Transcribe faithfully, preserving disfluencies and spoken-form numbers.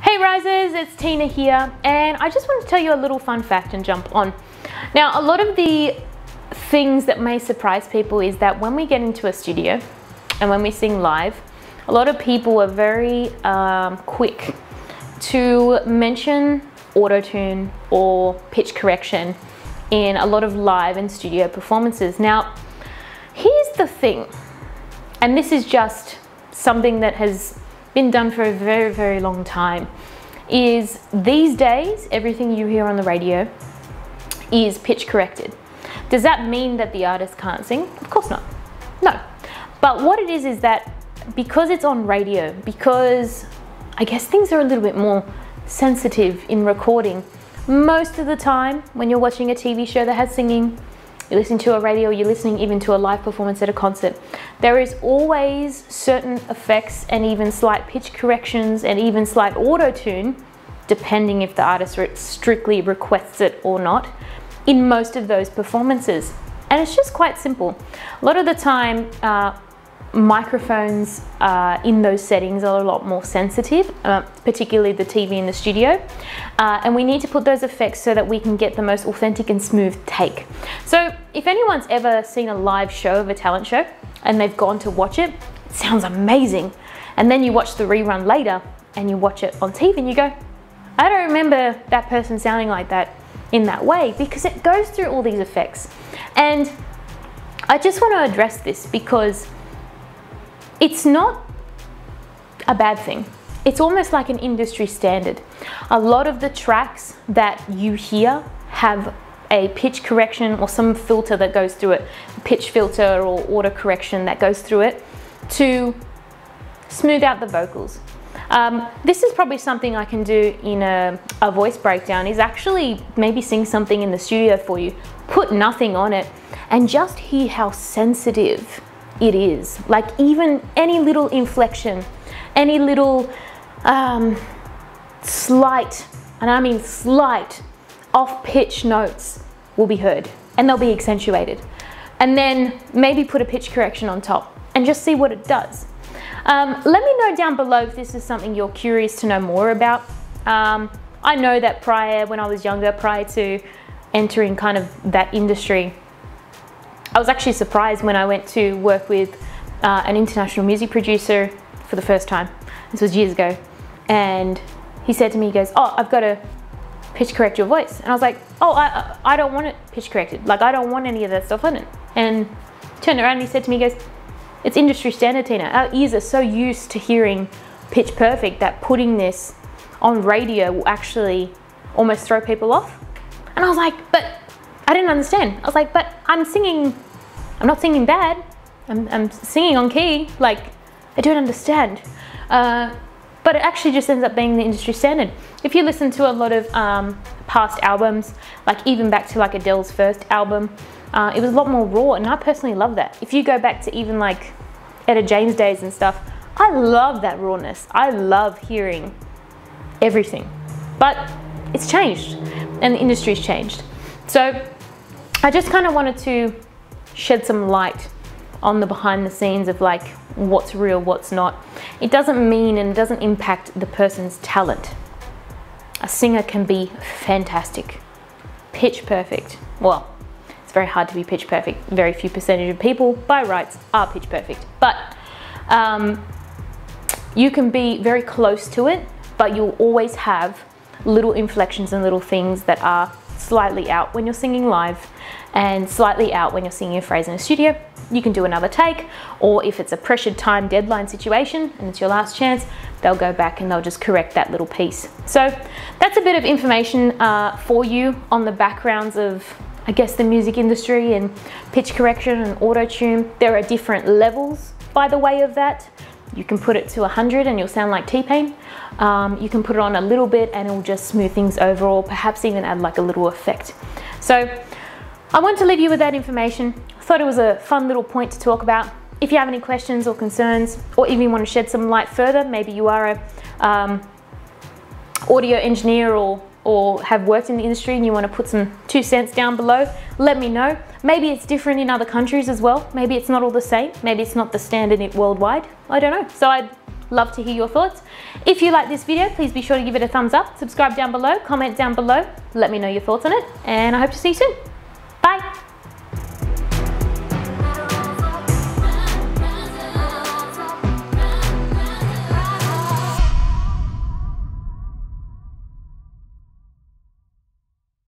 Hey Risers, it's Tina here, and I just want to tell you a little fun fact and jump on. Now, a lot of the things that may surprise people is that when we get into a studio and when we sing live, a lot of people are very um, quick to mention autotune or pitch correction in a lot of live and studio performances. Now, here's the thing, and this is just something that has been done for a very, very long time, is these days, everything you hear on the radio is pitch corrected. Does that mean that the artist can't sing? Of course not, no. But what it is is that because it's on radio, because I guess things are a little bit more sensitive in recording, most of the time when you're watching a T V show that has singing, you listen to a radio, you're listening even to a live performance at a concert, there is always certain effects and even slight pitch corrections and even slight auto-tune, depending if the artist strictly requests it or not, in most of those performances. And it's just quite simple. A lot of the time, uh, microphones uh, in those settings are a lot more sensitive, uh, particularly the T V in the studio, uh, and we need to put those effects so that we can get the most authentic and smooth take. So if anyone's ever seen a live show of a talent show and they've gone to watch it, it sounds amazing, and then you watch the rerun later and you watch it on T V and you go, I don't remember that person sounding like that in that way, because it goes through all these effects. And I just want to address this because it's not a bad thing. It's almost like an industry standard. A lot of the tracks that you hear have a pitch correction or some filter that goes through it, pitch filter or auto correction that goes through it to smooth out the vocals. Um, this is probably something I can do in a, a voice breakdown, is actually maybe sing something in the studio for you, put nothing on it, and just hear how sensitive it is. Like, even any little inflection, any little um, slight, and I mean slight, off-pitch notes will be heard and they'll be accentuated. And then maybe put a pitch correction on top and just see what it does. Um, let me know down below if this is something you're curious to know more about. Um, I know that prior, when I was younger, prior to entering kind of that industry, I was actually surprised when I went to work with uh, an international music producer for the first time. This was years ago. And he said to me, he goes, oh, I've got to pitch correct your voice. And I was like, oh, I, I don't want it pitch corrected. Like, I don't want any of that stuff on it. And turned around and he said to me, he goes, it's industry standard, Tina. Our ears are so used to hearing pitch perfect that putting this on radio will actually almost throw people off. And I was like, but I didn't understand. I was like, but I'm singing, I'm not singing bad. I'm, I'm singing on key. Like, I don't understand. Uh, but it actually just ends up being the industry standard. If you listen to a lot of um, past albums, like even back to like Adele's first album, uh, it was a lot more raw, and I personally love that. If you go back to even like Etta James days and stuff, I love that rawness. I love hearing everything, but it's changed and the industry's changed. So I just kind of wanted to shed some light on the behind the scenes of like what's real, what's not. It doesn't mean and it doesn't impact the person's talent. A singer can be fantastic, pitch perfect. Well, it's very hard to be pitch perfect. Very few percentage of people by rights are pitch perfect, but um, you can be very close to it, but you'll always have little inflections and little things that are slightly out when you're singing live and slightly out when you're singing a phrase in a studio. You can do another take, or if it's a pressured time deadline situation and it's your last chance, they'll go back and they'll just correct that little piece. So that's a bit of information uh, for you on the backgrounds of, I guess, the music industry and pitch correction and auto-tune. There are different levels, by the way, of that. You can put it to one hundred and you'll sound like T-Pain. Um, you can put it on a little bit and it'll just smooth things over, or perhaps even add like a little effect. So I want to leave you with that information. I thought it was a fun little point to talk about. If you have any questions or concerns, or even you want to shed some light further, maybe you are a um, audio engineer or, or have worked in the industry and you want to put some two cents down below, let me know. Maybe it's different in other countries as well. Maybe it's not all the same. Maybe it's not the standard worldwide. I don't know. So I'd Love to hear your thoughts. If you like this video, please be sure to give it a thumbs up, subscribe down below, comment down below, let me know your thoughts on it, and I hope to see you soon. Bye.